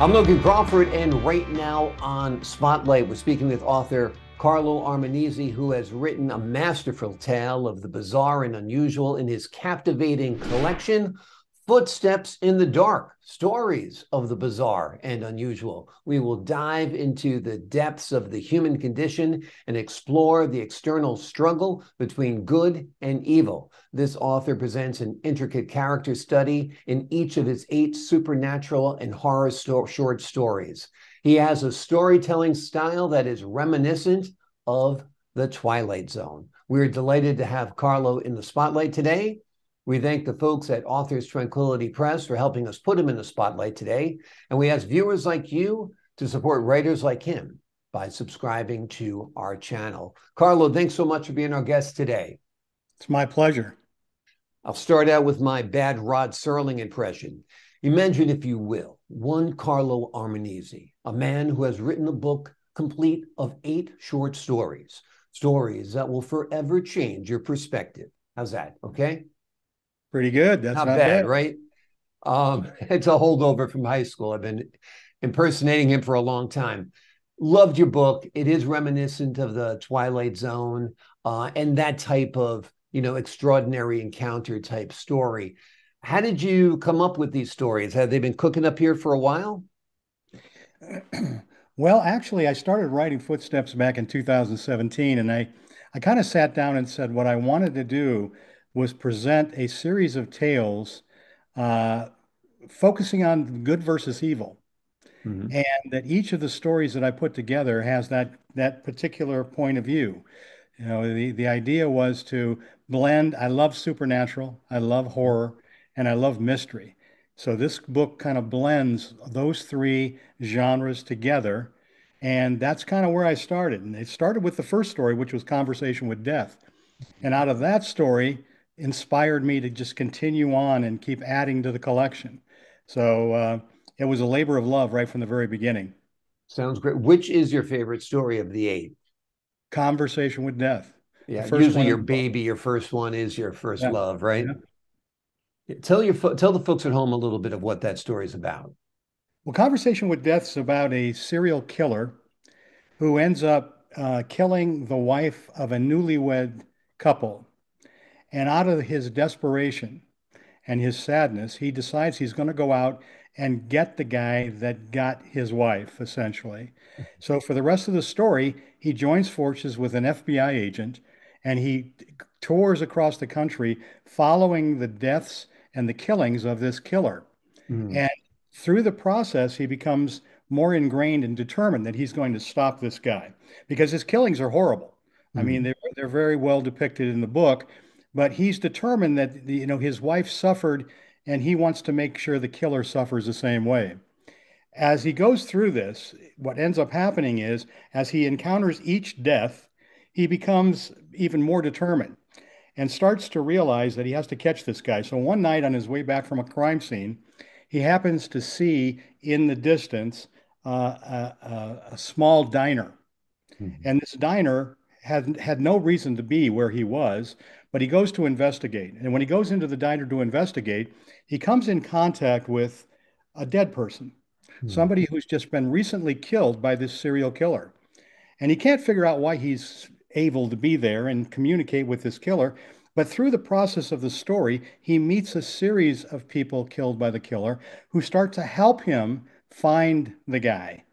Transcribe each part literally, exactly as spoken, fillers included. I'm Logan Crawford, and right now on Spotlight, we're speaking with author Carlo Armenise, who has written a masterful tale of the bizarre and unusual in his captivating collection, Footsteps in the Dark: Stories of the Bizarre and Unusual. We will dive into the depths of the human condition and explore the external struggle between good and evil. This author presents an intricate character study in each of his eight supernatural and horror sto- short stories. He has a storytelling style that is reminiscent of The Twilight Zone. We're delighted to have Carlo in the spotlight today. We thank the folks at Authors Tranquility Press for helping us put him in the spotlight today. And we ask viewers like you to support writers like him by subscribing to our channel. Carlo, thanks so much for being our guest today. It's my pleasure. I'll start out with my bad Rod Serling impression. Imagine, if you will, one Carlo Armenise, a man who has written a book complete of eight short stories, stories that will forever change your perspective. How's that? Okay. Pretty good. That's not, not bad, bad, right? Um, it's a holdover from high school. I've been impersonating him for a long time. Loved your book. It is reminiscent of The Twilight Zone uh, and that type of, you know, extraordinary encounter type story. How did you come up with these stories? Have they been cooking up here for a while? Well, actually, I started writing Footsteps back in two thousand seventeen, and I, I kind of sat down and said what I wanted to do was present a series of tales uh, focusing on good versus evil. Mm-hmm. And that each of the stories that I put together has that, that particular point of view. You know, the, the idea was to blend, I love supernatural, I love horror, and I love mystery. So this book kind of blends those three genres together. And that's kind of where I started. And it started with the first story, which was Conversation with Death. And out of that story, inspired me to just continue on and keep adding to the collection. So uh, it was a labor of love right from the very beginning. Sounds great. Which is your favorite story of the eight? Conversation with Death. Yeah, usually your baby, your first one is your first yeah. love, right? Yeah. Yeah. Tell your tell the folks at home a little bit of what that story is about. Well, Conversation with Death is about a serial killer who ends up uh, killing the wife of a newlywed couple. And out of his desperation and his sadness, he decides he's going to go out and get the guy that got his wife, essentially. So for the rest of the story, he joins forces with an F B I agent, and he tours across the country following the deaths and the killings of this killer. Mm. And through the process, he becomes more ingrained and determined that he's going to stop this guy, because his killings are horrible. Mm. I mean, they're, they're very well depicted in the book. But he's determined that, you know, his wife suffered, and he wants to make sure the killer suffers the same way. As he goes through this, what ends up happening is, as he encounters each death, he becomes even more determined and starts to realize that he has to catch this guy. So one night on his way back from a crime scene, he happens to see in the distance uh, a, a small diner. Mm-hmm. And this diner had, had no reason to be where he was, but he goes to investigate. And when he goes into the diner to investigate, he comes in contact with a dead person, hmm. somebody who's just been recently killed by this serial killer. And he can't figure out why he's able to be there and communicate with this killer. But through the process of the story, he meets a series of people killed by the killer who start to help him find the guy.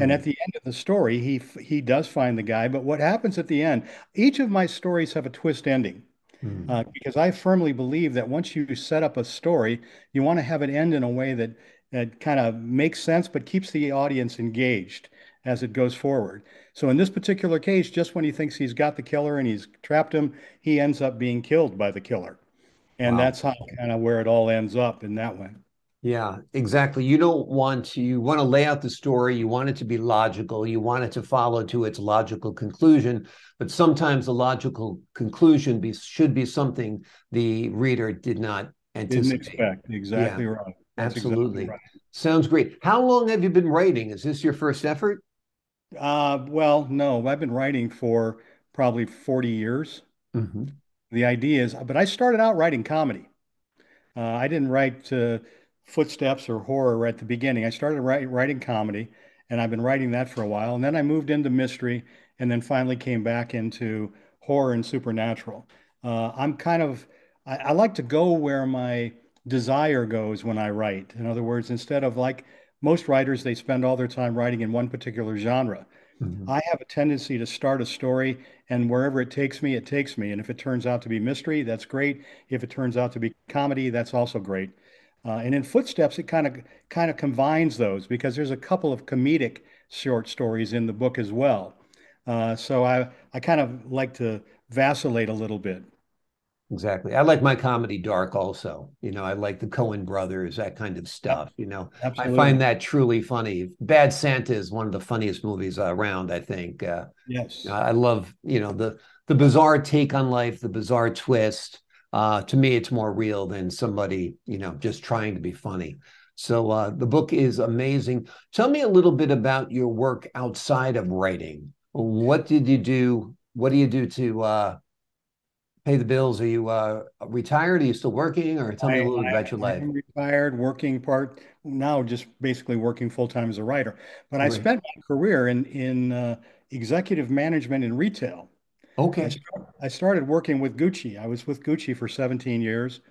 And at the end of the story, he he does find the guy. But what happens at the end, each of my stories have a twist ending, mm. uh, because I firmly believe that once you set up a story, you want to have it end in a way that, that kind of makes sense, but keeps the audience engaged as it goes forward. So in this particular case, just when he thinks he's got the killer and he's trapped him, he ends up being killed by the killer. And wow. That's how kind of where it all ends up in that one. Yeah, exactly. You don't want to, you want to lay out the story. You want it to be logical. You want it to follow to its logical conclusion. But sometimes the logical conclusion be, should be something the reader did not anticipate. Didn't expect. Exactly yeah, right. That's absolutely. Exactly right. Sounds great. How long have you been writing? Is this your first effort? Uh, well, no, I've been writing for probably forty years. Mm-hmm. The idea is, but I started out writing comedy. Uh, I didn't write uh, footsteps or horror right at the beginning. I started write, writing comedy, and I've been writing that for a while. And then I moved into mystery, and then finally came back into horror and supernatural. Uh, I'm kind of, I, I like to go where my desire goes when I write. In other words, instead of like most writers, they spend all their time writing in one particular genre. Mm-hmm. I have a tendency to start a story, and wherever it takes me, it takes me. And if it turns out to be mystery, that's great. If it turns out to be comedy, that's also great. Uh, and in Footsteps, it kind of kind of combines those, because there's a couple of comedic short stories in the book as well. Uh, so I, I kind of like to vacillate a little bit. Exactly. I like my comedy dark also. You know, I like the Coen brothers, that kind of stuff. You know, absolutely. I find that truly funny. Bad Santa is one of the funniest movies around, I think. Uh, yes. I love, you know, the, the bizarre take on life, the bizarre twist. Uh, to me, it's more real than somebody, you know, just trying to be funny. So uh, the book is amazing. Tell me a little bit about your work outside of writing. What did you do? What do you do to uh, pay the bills? Are you uh, retired? Are you still working? Or tell me a little bit about your life. I'm retired, working part now, just basically working full time as a writer. But right. I spent my career in in uh, executive management in retail. Okay. I, start, I started working with Gucci. I was with Gucci for seventeen years.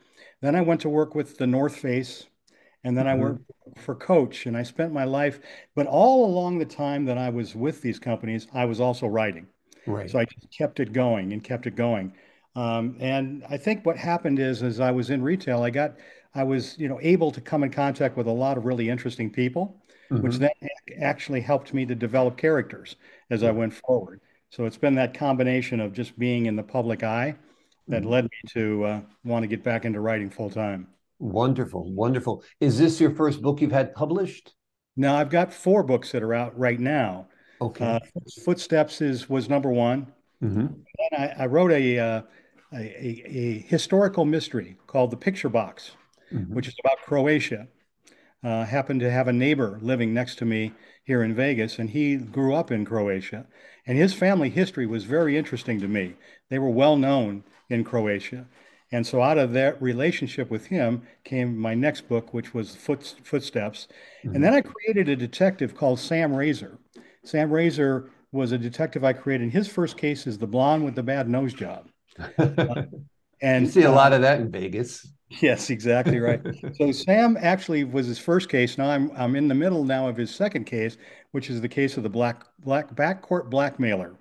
Then I went to work with The North Face, and then mm-hmm. I worked for Coach. And I spent my life, but all along the time that I was with these companies, I was also writing. Right. So I just kept it going and kept it going. Um, and I think what happened is, as I was in retail, I got, I was, you know, able to come in contact with a lot of really interesting people, mm-hmm. which then actually helped me to develop characters as I went forward. So it's been that combination of just being in the public eye that mm-hmm. led me to uh, want to get back into writing full time. Wonderful, wonderful. Is this your first book you've had published? No, I've got four books that are out right now. Okay. Uh, Footsteps is was number one. Mm-hmm. Then I, I wrote a, uh, a, a a historical mystery called The Picture Box, mm-hmm. which is about Croatia. Uh, happened to have a neighbor living next to me here in Vegas, and he grew up in Croatia. And his family history was very interesting to me. They were well known in Croatia. And so out of that relationship with him came my next book, which was Foot, Footsteps. Mm-hmm. And then I created a detective called Sam Razor. Sam Razor was a detective I created. His first case is The Blonde with the Bad Nose Job. Uh, and you see a lot of that in Vegas. Yes, exactly right. So Sam actually was his first case. Now I'm I'm in the middle now of his second case, which is the case of the black black backcourt blackmailer.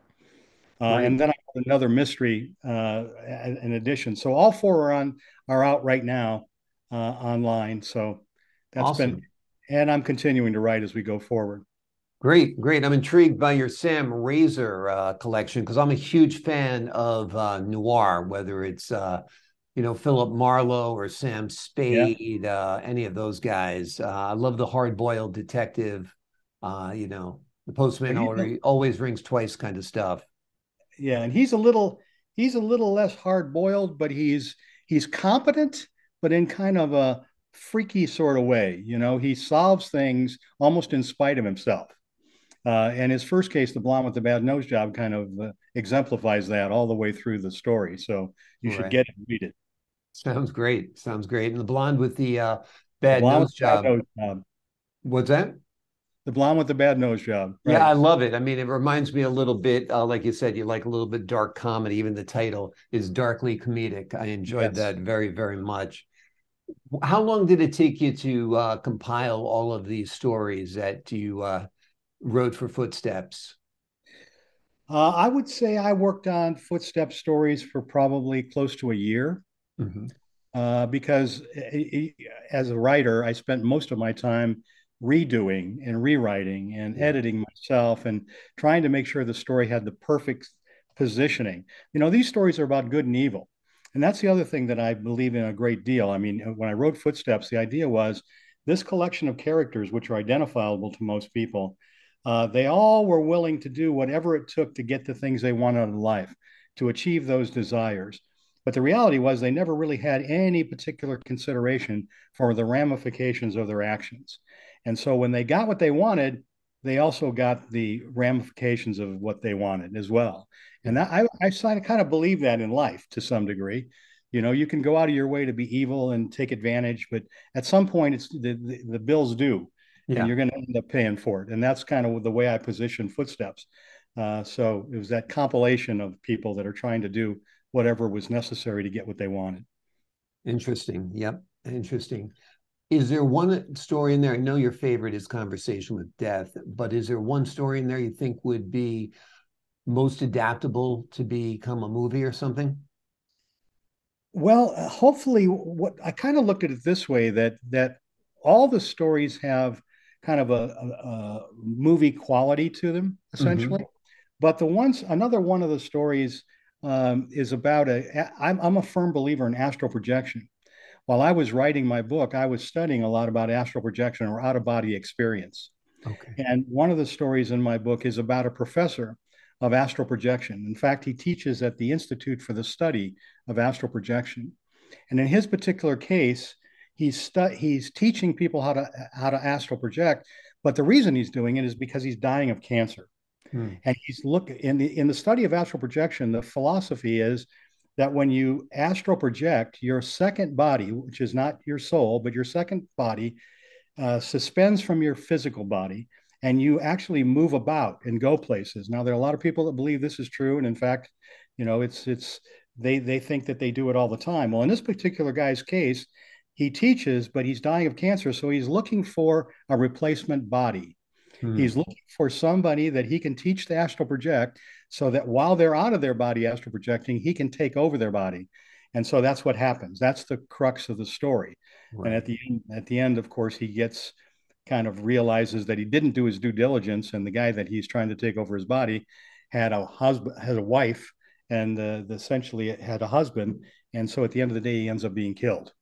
Uh, right. And then I have another mystery uh, in addition. So all four are on are out right now uh, online. So that's awesome. been, and I'm continuing to write as we go forward. Great, great. I'm intrigued by your Sam Razor uh, collection, because I'm a huge fan of uh, noir, whether it's, uh, you know, Philip Marlowe or Sam Spade, yeah. uh, any of those guys. Uh, I love the hard-boiled detective, uh, you know, the postman already, always rings twice kind of stuff. Yeah, and he's a little, he's a little less hard-boiled, but he's, he's competent, but in kind of a freaky sort of way. You know, he solves things almost in spite of himself. Uh, and his first case, The Blonde with the Bad Nose Job, kind of uh, exemplifies that all the way through the story. So you should right. get it and read it. Sounds great. Sounds great. And The Blonde with the uh, bad, the nose, job. bad nose job. What's that? The Blonde with the Bad Nose Job. Right? Yeah, I love it. I mean, it reminds me a little bit, uh, like you said, you like a little bit dark comedy. Even the title is darkly comedic. I enjoyed yes. that very, very much. How long did it take you to uh, compile all of these stories that you uh, wrote for Footsteps? Uh, I would say I worked on Footsteps stories for probably close to a year, mm-hmm. uh, because it, it, as a writer, I spent most of my time redoing and rewriting and yeah. editing myself and trying to make sure the story had the perfect positioning. You know, these stories are about good and evil. And that's the other thing that I believe in a great deal. I mean, when I wrote Footsteps, the idea was this collection of characters, which are identifiable to most people, Uh, they all were willing to do whatever it took to get the things they wanted in life, to achieve those desires. But the reality was they never really had any particular consideration for the ramifications of their actions. And so when they got what they wanted, they also got the ramifications of what they wanted as well. And that, I, I kind of believe that in life to some degree. You know, you can go out of your way to be evil and take advantage, but at some point it's the, the, the bills due, yeah. and you're going to end up paying for it. And that's kind of the way I position Footsteps. Uh, so it was that compilation of people that are trying to do whatever was necessary to get what they wanted. Interesting. Yep. Interesting. Is there one story in there? I know your favorite is Conversation with Death, but is there one story in there you think would be most adaptable to become a movie or something? Well, hopefully, what I kind of looked at it this way, that that all the stories have kind of a, a, a movie quality to them, essentially. Mm-hmm. But the ones, another one of the stories um, is about a, I'm, I'm a firm believer in astral projection. While I was writing my book, I was studying a lot about astral projection or out-of-body experience. Okay. And one of the stories in my book is about a professor of astral projection. In fact, he teaches at the Institute for the Study of Astral Projection. And in his particular case, he's he's teaching people how to, how to astral project, but the reason he's doing it is because he's dying of cancer. Hmm. And he's look in the, in the study of astral projection, the philosophy is that when you astral project, your second body, which is not your soul, but your second body uh, suspends from your physical body, and you actually move about and go places. Now, there are a lot of people that believe this is true. And in fact, you know, it's, it's, they, they think that they do it all the time. Well, in this particular guy's case, he teaches, but he's dying of cancer. So he's looking for a replacement body. Hmm. He's looking for somebody that he can teach to astral project so that while they're out of their body astral projecting, he can take over their body. And so that's what happens. That's the crux of the story. Right. And at the end, at the end, of course, he gets, kind of realizes that he didn't do his due diligence, and the guy that he's trying to take over his body had a husband, had a wife, and uh, essentially it had a husband. And so at the end of the day, he ends up being killed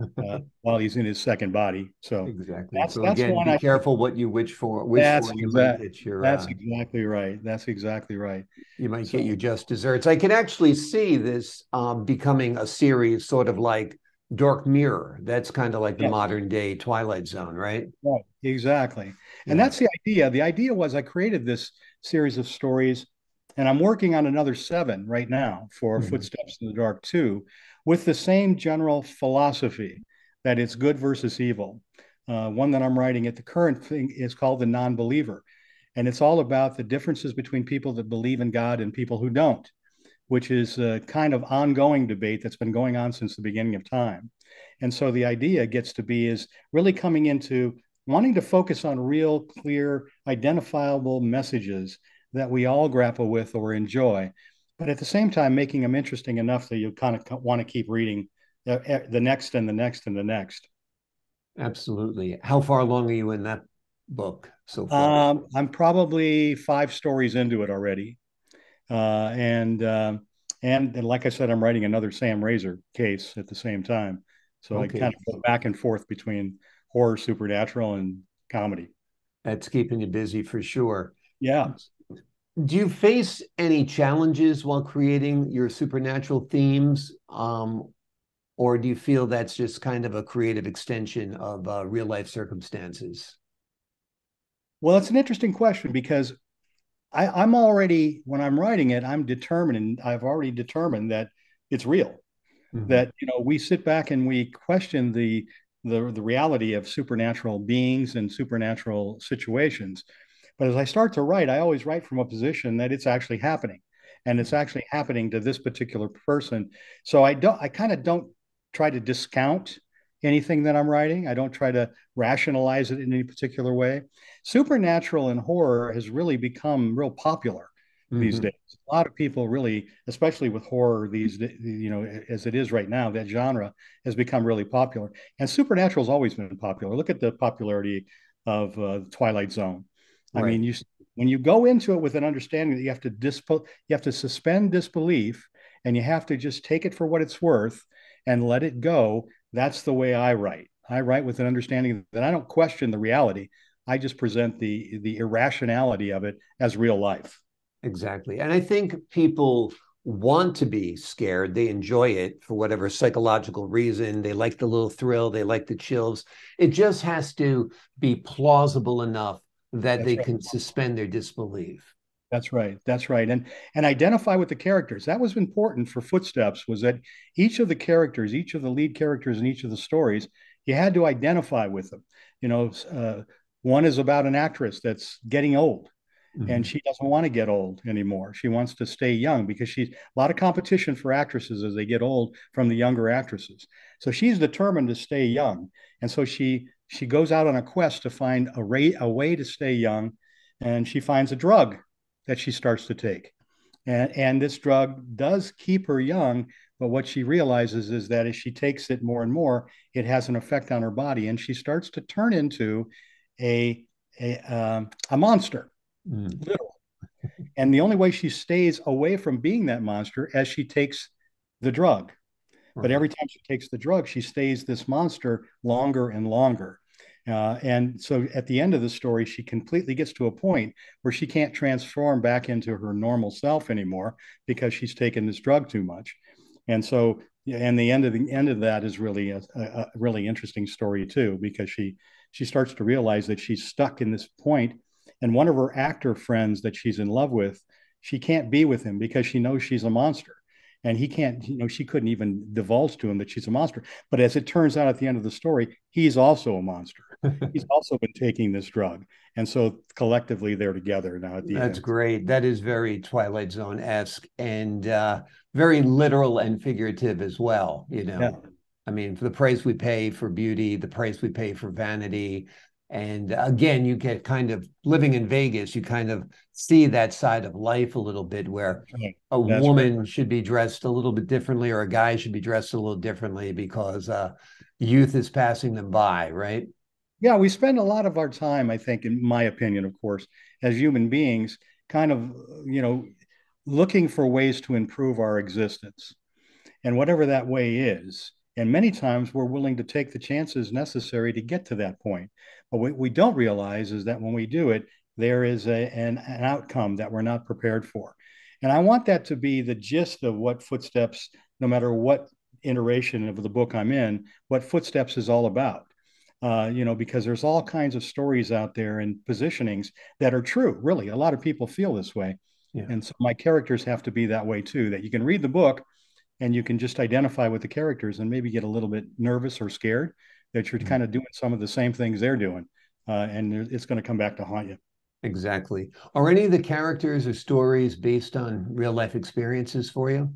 uh, while he's in his second body. So exactly. That's, so that's again, be I, careful what you wish for. Wish that's for. You exact, might get your, that's uh, exactly right. That's exactly right. You might so, get your just desserts. I can actually see this um, becoming a series, sort of like Dark Mirror. That's kind of like the yeah. modern day Twilight Zone, right? Right, exactly. Yeah. And that's the idea. The idea was I created this series of stories, and I'm working on another seven right now for mm-hmm. Footsteps in the Dark two, with the same general philosophy that it's good versus evil. Uh, one that I'm writing at the current thing is called The Non-Believer. And it's all about the differences between people that believe in God and people who don't, which is a kind of ongoing debate that's been going on since the beginning of time. And so the idea gets to be is really coming into wanting to focus on real, clear, identifiable messages that we all grapple with or enjoy, but at the same time, making them interesting enough that you kind of want to keep reading the, the next and the next and the next. Absolutely. How far along are you in that book so far? Um, I'm probably five stories into it already. Uh, and, uh, and and like I said, I'm writing another Sam Razor case at the same time. So okay. I kind of go back and forth between horror, supernatural, and comedy. That's keeping you busy for sure. Yeah. Do you face any challenges while creating your supernatural themes? Um, or do you feel that's just kind of a creative extension of uh, real life circumstances? Well, it's an interesting question because I, I'm already, when I'm writing it, I'm determined, and I've already determined that it's real, mm-hmm. that, you know, we sit back and we question the, the, the reality of supernatural beings and supernatural situations. But as I start to write, I always write from a position that it's actually happening, and it's actually happening to this particular person. So I don't, I kind of don't try to discount anything that I'm writing. I don't try to rationalize it in any particular way. Supernatural and horror has really become real popular mm-hmm. these days. A lot of people really, especially with horror these days, you know, as it is right now, that genre has become really popular. And supernatural has always been popular. Look at the popularity of uh, the Twilight Zone. Right. I mean, you when you go into it with an understanding that you have to dispo, you have to suspend disbelief, and you have to just take it for what it's worth and let it go. That's the way I write. I write with an understanding that I don't question the reality. I just present the, the irrationality of it as real life. Exactly. And I think people want to be scared. They enjoy it for whatever psychological reason. They like the little thrill. They like the chills. It just has to be plausible enough that That's they right. can suspend their disbelief. That's right. That's right. And and identify with the characters. That was important for Footsteps, was that each of the characters, each of the lead characters in each of the stories, you had to identify with them. You know, uh, one is about an actress that's getting old, mm-hmm. and she doesn't want to get old anymore. She wants to stay young because she's a lot of competition for actresses as they get old from the younger actresses. So she's determined to stay young. And so she she goes out on a quest to find a, ra- a way to stay young, and she finds a drug that she starts to take. And, and this drug does keep her young, but what she realizes is that as she takes it more and more, it has an effect on her body, and she starts to turn into a, a, um, a monster, mm. literally. And the only way she stays away from being that monster as she takes the drug. Right. But every time she takes the drug, she stays this monster longer and longer. Uh, and so at the end of the story, she completely gets to a point where she can't transform back into her normal self anymore because she's taken this drug too much. And so, and the end of the end of that is really a, a, a really interesting story too, because she, she starts to realize that she's stuck in this point. And one of her actor friends that she's in love with, she can't be with him because she knows she's a monster. And he can't, you know, she couldn't even divulge to him that she's a monster. But as it turns out at the end of the story, he's also a monster. He's also been taking this drug. And so collectively they're together now at the end. That's great. That is very Twilight Zone-esque and uh, very literal and figurative as well. You know, yeah. I mean, for the price we pay for beauty, the price we pay for vanity. And again, you get kind of living in Vegas, you kind of see that side of life a little bit where a That's woman right. should be dressed a little bit differently or a guy should be dressed a little differently because uh, youth is passing them by, right? Yeah, we spend a lot of our time, I think, in my opinion, of course, as human beings, kind of, you know, looking for ways to improve our existence and whatever that way is. And many times we're willing to take the chances necessary to get to that point. But what we don't realize is that when we do it, there is a, an, an outcome that we're not prepared for. And I want that to be the gist of what Footsteps, no matter what iteration of the book I'm in, what Footsteps is all about. Uh, you know, because there's all kinds of stories out there and positionings that are true. Really, a lot of people feel this way. Yeah. And so my characters have to be that way too, that you can read the book and you can just identify with the characters and maybe get a little bit nervous or scared that you're kind of doing some of the same things they're doing. Uh, and it's going to come back to haunt you. Exactly. Are any of the characters or stories based on real life experiences for you?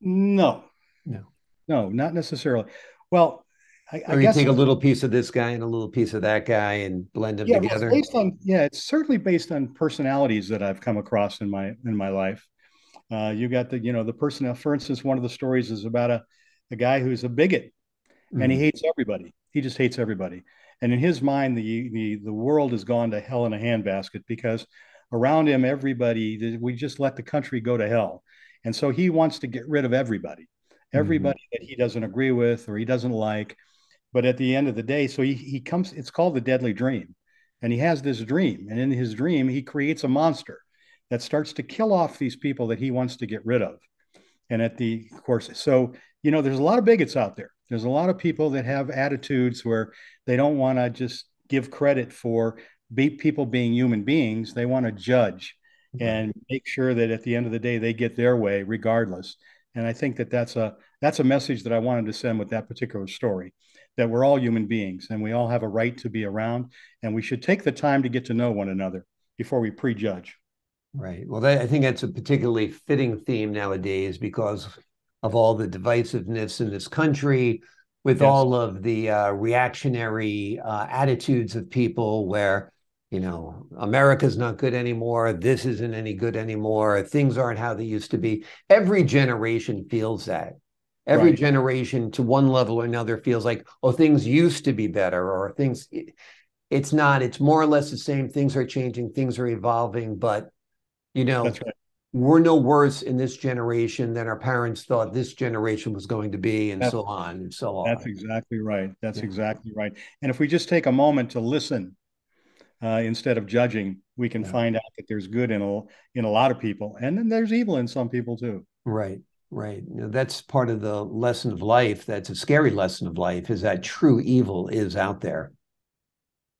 No. No. No, not necessarily. Well, I, I or you guess take a little piece of this guy and a little piece of that guy and blend them yeah, together. Well, it's based on, yeah, it's certainly based on personalities that I've come across in my in my life. Uh, you got the, you know, the person, for instance, one of the stories is about a, a guy who's a bigot mm-hmm. and he hates everybody. He just hates everybody. And in his mind, the, the, the world has gone to hell in a handbasket because around him, everybody, we just let the country go to hell. And so he wants to get rid of everybody, everybody mm-hmm. that he doesn't agree with or he doesn't like. But at the end of the day, so he, he comes, it's called The Deadly Dream. And he has this dream. And in his dream, he creates a monster that starts to kill off these people that he wants to get rid of. And at the of course, so, you know, there's a lot of bigots out there. There's a lot of people that have attitudes where they don't want to just give credit for be- people being human beings. They want to judge mm-hmm. and make sure that at the end of the day, they get their way regardless. And I think that that's a, that's a message that I wanted to send with that particular story, that we're all human beings and we all have a right to be around and we should take the time to get to know one another before we prejudge. Right. Well, that, I think that's a particularly fitting theme nowadays because of all the divisiveness in this country with yes. all of the uh, reactionary uh, attitudes of people where, you know, America's not good anymore. This isn't any good anymore. Things aren't how they used to be. Every generation feels that. Every right. generation to one level or another feels like, oh, things used to be better or things. It's not. It's more or less the same. Things are changing. Things are evolving. But you know, right. we're no worse in this generation than our parents thought this generation was going to be, and that's, so on and so on. That's exactly right. That's yeah. exactly right. And if we just take a moment to listen uh, instead of judging, we can yeah. find out that there's good in a, in a lot of people, and then there's evil in some people too. Right, right. Now, that's part of the lesson of life. That's a scary lesson of life, is that true evil is out there.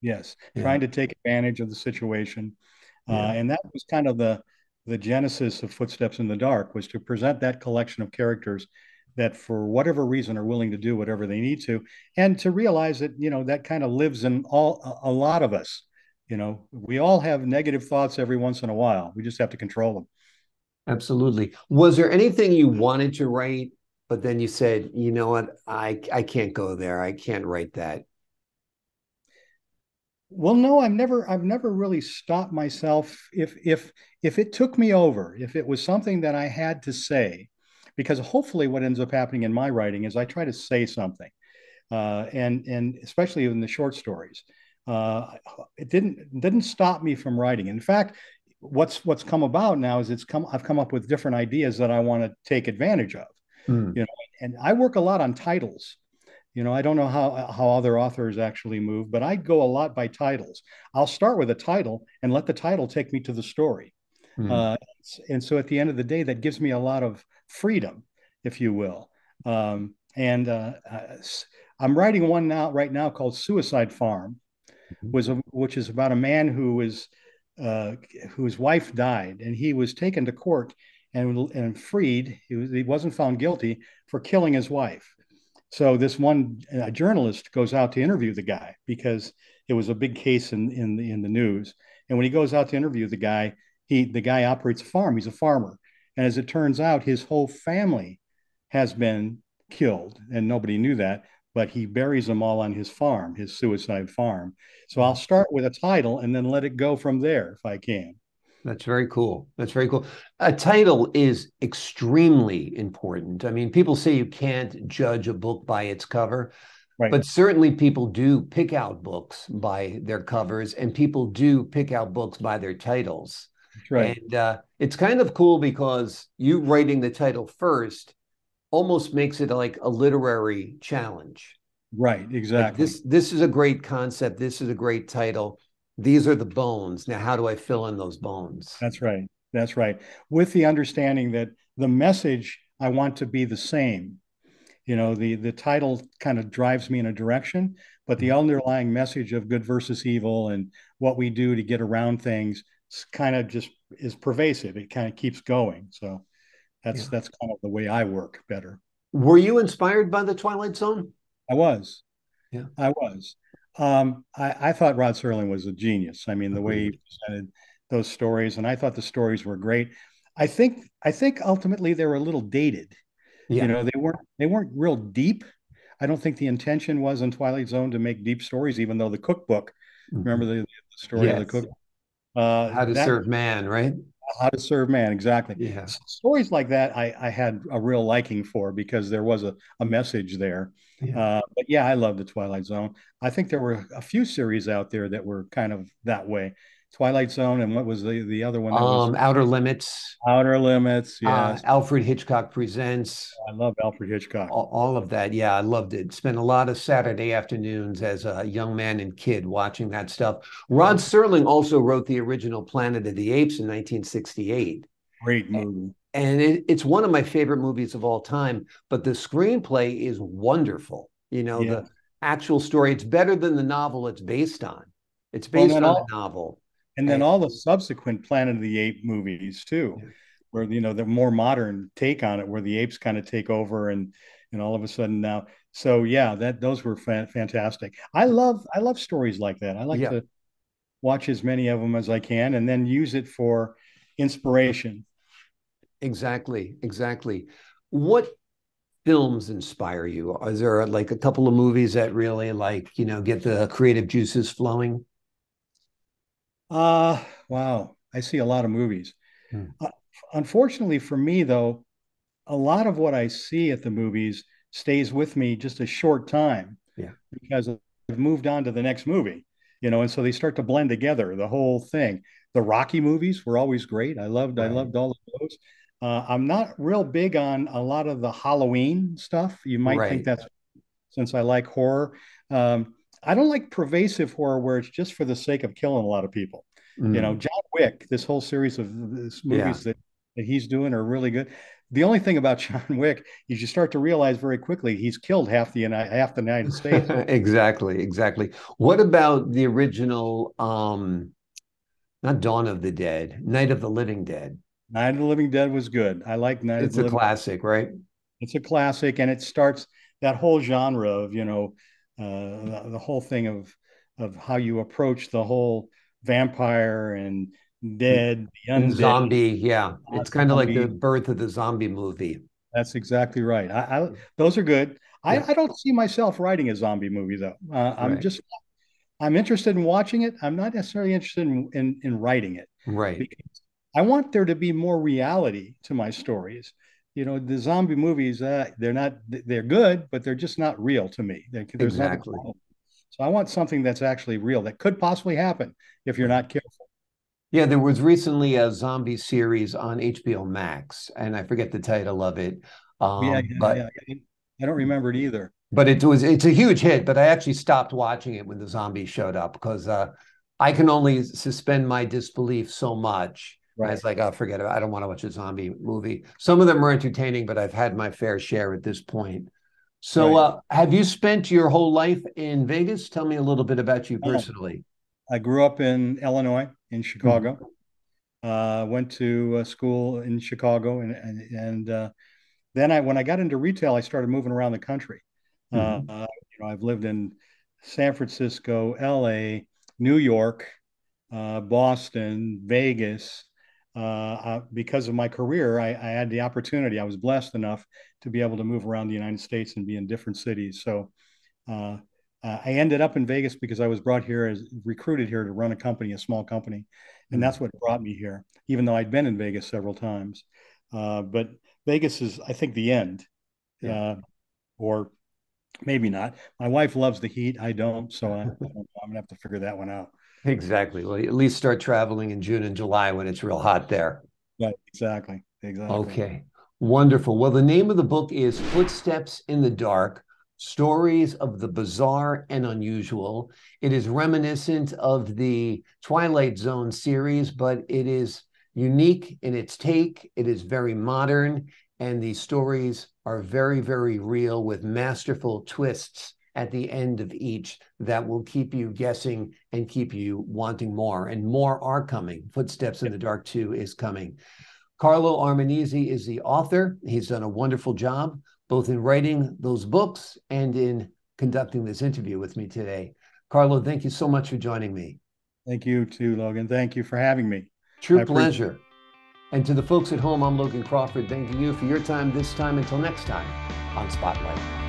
Yes, yeah. Trying to take advantage of the situation. Yeah. Uh, and that was kind of the the genesis of Footsteps in the Dark, was to present that collection of characters that for whatever reason are willing to do whatever they need to, and to realize that, you know, that kind of lives in all a lot of us. You know, we all have negative thoughts every once in a while. We just have to control them. Absolutely. Was there anything you wanted to write, but then you said, you know what, I, I can't go there. I can't write that. Well, no, I've never, I've never really stopped myself. If, if, if it took me over, if it was something that I had to say, because hopefully what ends up happening in my writing is I try to say something, uh, and, and especially in the short stories, uh, it didn't, didn't stop me from writing. In fact, what's, what's come about now is it's come, I've come up with different ideas that I want to take advantage of, mm. you know, and I work a lot on titles. You know, I don't know how, how other authors actually move, but I go a lot by titles. I'll start with a title and let the title take me to the story. Mm. Uh, and so at the end of the day, that gives me a lot of freedom, if you will. Um, and uh, I'm writing one now right now called Suicide Farm, mm-hmm. was a, which is about a man who was, uh, whose wife died, and he was taken to court and, and freed. He, was, he wasn't found guilty for killing his wife. So this one uh, journalist goes out to interview the guy because it was a big case in, in, the, in the news. And when he goes out to interview the guy, he the guy operates a farm. He's a farmer. And as it turns out, his whole family has been killed, and nobody knew that, but he buries them all on his farm, his suicide farm. So I'll start with a title and then let it go from there if I can. That's very cool. That's very cool. A title is extremely important. I mean, people say you can't judge a book by its cover, right. But certainly people do pick out books by their covers, and people do pick out books by their titles. That's right. And uh, it's kind of cool because you writing the title first almost makes it like a literary challenge. Right, exactly. Like this, this is a great concept. This is a great title. These are the bones. Now, how do I fill in those bones? That's right. That's right. With the understanding that the message I want to be the same. You know, the, the title kind of drives me in a direction, but the underlying message of good versus evil and what we do to get around things kind of just is pervasive. It kind of keeps going. So that's, yeah. that's kind of the way I work better. Were you inspired by The Twilight Zone? I was. Yeah, I was. Um, I, I thought Rod Serling was a genius. I mean, the way he presented those stories, and I thought the stories were great. I think, I think ultimately they were a little dated. Yeah. You know, they weren't, they weren't real deep. I don't think the intention was in Twilight Zone to make deep stories, even though the cookbook, remember the, the story yes. of the cookbook? Uh, How to that, Serve Man, right? How to Serve Man, exactly. Yeah. Stories like that I, I had a real liking for because there was a, a message there. Yeah. Uh, but yeah, I love The Twilight Zone. I think there were a few series out there that were kind of that way. Twilight Zone, and what was the, the other one? That um, was? Outer Limits. Outer Limits, yeah. Uh, Alfred Hitchcock Presents. I love Alfred Hitchcock. All, all of that, yeah, I loved it. Spent a lot of Saturday afternoons as a young man and kid watching that stuff. Rod Serling also wrote the original Planet of the Apes in nineteen sixty-eight. Great movie. And, and it, it's one of my favorite movies of all time, but the screenplay is wonderful. You know, yeah. the actual story, it's better than the novel it's based on. It's based well, on a novel. And then all the subsequent Planet of the Apes movies too, yeah. where, you know, the more modern take on it, where the apes kind of take over and, and all of a sudden now. So yeah, that, those were fa fantastic. I love, I love stories like that. I like yeah. to watch as many of them as I can and then use it for inspiration. Exactly. Exactly. What films inspire you? Is there like a couple of movies that really like, you know, get the creative juices flowing? Uh, wow. I see a lot of movies. Hmm. Uh, unfortunately for me, though, a lot of what I see at the movies stays with me just a short time yeah. because I've moved on to the next movie, you know, and so they start to blend together the whole thing. The Rocky movies were always great. I loved, right. I loved all of those. Uh, I'm not real big on a lot of the Halloween stuff. You might right. think that's since I like horror. Um, I don't like pervasive horror where it's just for the sake of killing a lot of people. Mm. You know, John Wick, this whole series of this movies yeah. that, that he's doing are really good. The only thing about John Wick is you start to realize very quickly he's killed half the half the United States. Exactly, exactly. What about the original um, not Dawn of the Dead, Night of the Living Dead. Night of the Living Dead was good. I like Night it's of the Living Dead. It's a classic, right? It's a classic, and it starts that whole genre of, you know, uh, the, the whole thing of of how you approach the whole vampire and dead, the undead. Zombie, yeah. It's kind of like the birth of the zombie movie. That's exactly right. I, I, those are good. I, yeah. I don't see myself writing a zombie movie, though. Uh, I'm right. just... I'm interested in watching it. I'm not necessarily interested in, in, in writing it. Right. Because I want there to be more reality to my stories. You know, the zombie movies, uh, they're not, they're good, but they're just not real to me. They're, there's exactly. So I want something that's actually real that could possibly happen if you're not careful. Yeah, there was recently a zombie series on H B O Max, and I forget the title of it. Um, yeah, yeah, but... yeah, I don't remember it either. But it was, it's a huge hit, but I actually stopped watching it when the zombies showed up because uh, I can only suspend my disbelief so much. Right. It's like, oh, forget it. I don't want to watch a zombie movie. Some of them are entertaining, but I've had my fair share at this point. So right. uh, have you spent your whole life in Vegas? Tell me a little bit about you personally. I grew up in Illinois, in Chicago. Mm-hmm. uh, went to a school in Chicago. And, and, and uh, then I, when I got into retail, I started moving around the country. Mm-hmm. Uh, you know, I've lived in San Francisco, L A, New York, uh, Boston, Vegas. Uh, uh, because of my career, I, I had the opportunity. I was blessed enough to be able to move around the United States and be in different cities. So uh, I ended up in Vegas because I was brought here as recruited here to run a company, a small company. Mm-hmm. And that's what brought me here, even though I'd been in Vegas several times. Uh, but Vegas is, I think, the end. Yeah. Uh, or maybe not. My wife loves the heat. I don't. So I, I'm going to have to figure that one out. Exactly. Well, at least start traveling in June and July when it's real hot there. Right. Exactly. Exactly. Okay. Wonderful. Well, the name of the book is Footsteps in the Dark: Stories of the Bizarre and Unusual. It is reminiscent of the Twilight Zone series, but it is unique in its take. It is very modern. And these stories are very, very real with masterful twists at the end of each that will keep you guessing and keep you wanting more. And more are coming. Footsteps in the Dark two is coming. Carlo Armenise is the author. He's done a wonderful job, both in writing those books and in conducting this interview with me today. Carlo, thank you so much for joining me. Thank you too, Logan. Thank you for having me. True pleasure. And to the folks at home, I'm Logan Crawford. Thanking you for your time this time. Until next time on Spotlight.